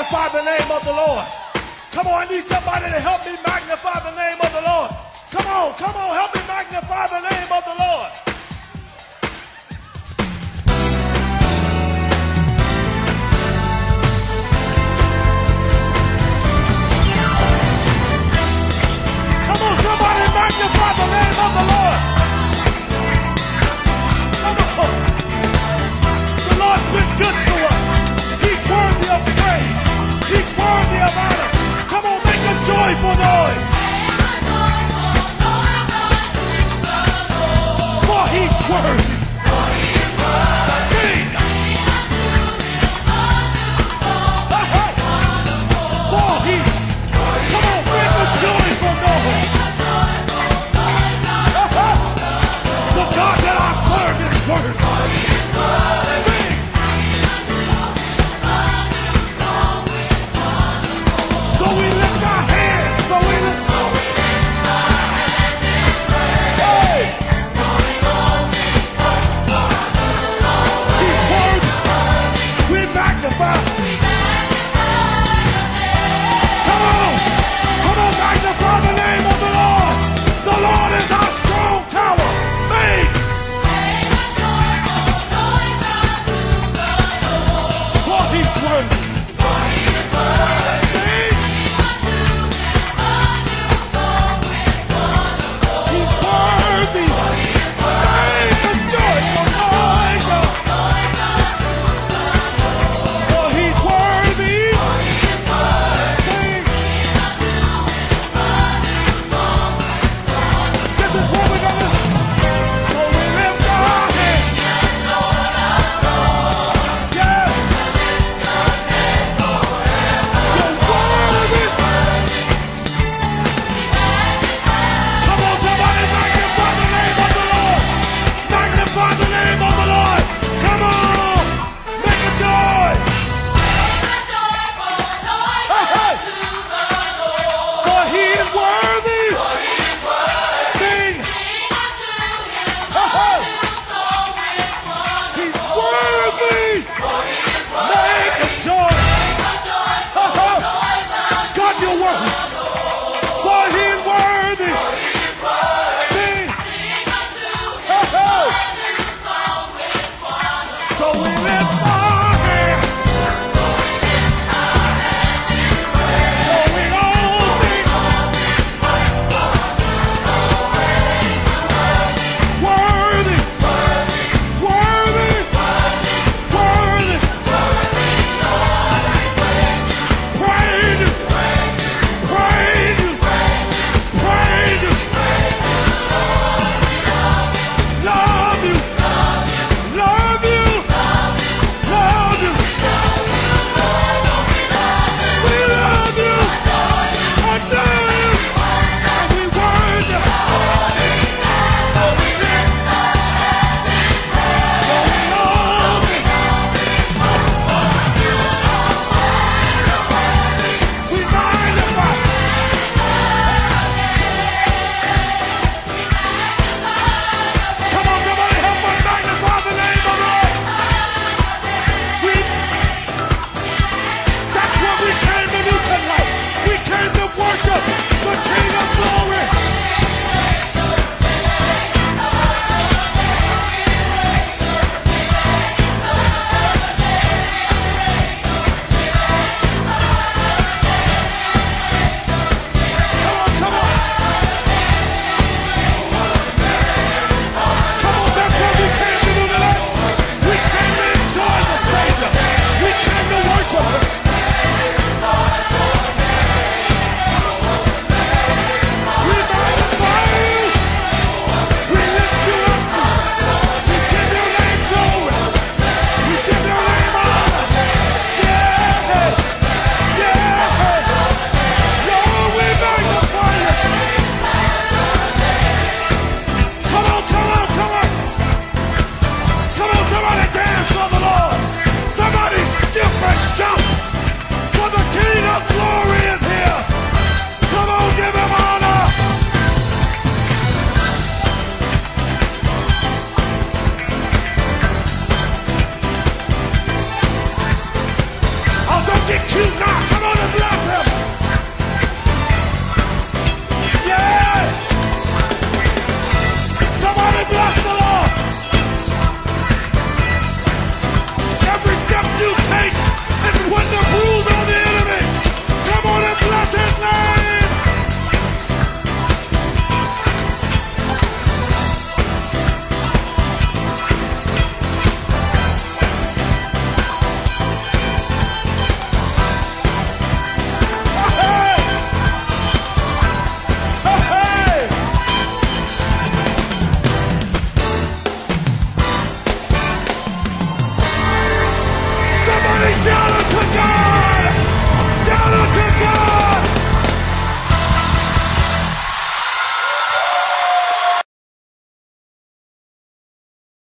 magnify the name of the Lord. Come on, I need somebody to help me magnify the name of the Lord. Come on, help me magnify the name of the Lord. Come on, somebody magnify the name of the Lord. Come on. The Lord's been good to us. He's worthy of praise. He's worthy of honor. Come on, make a joyful noise. For Shut up!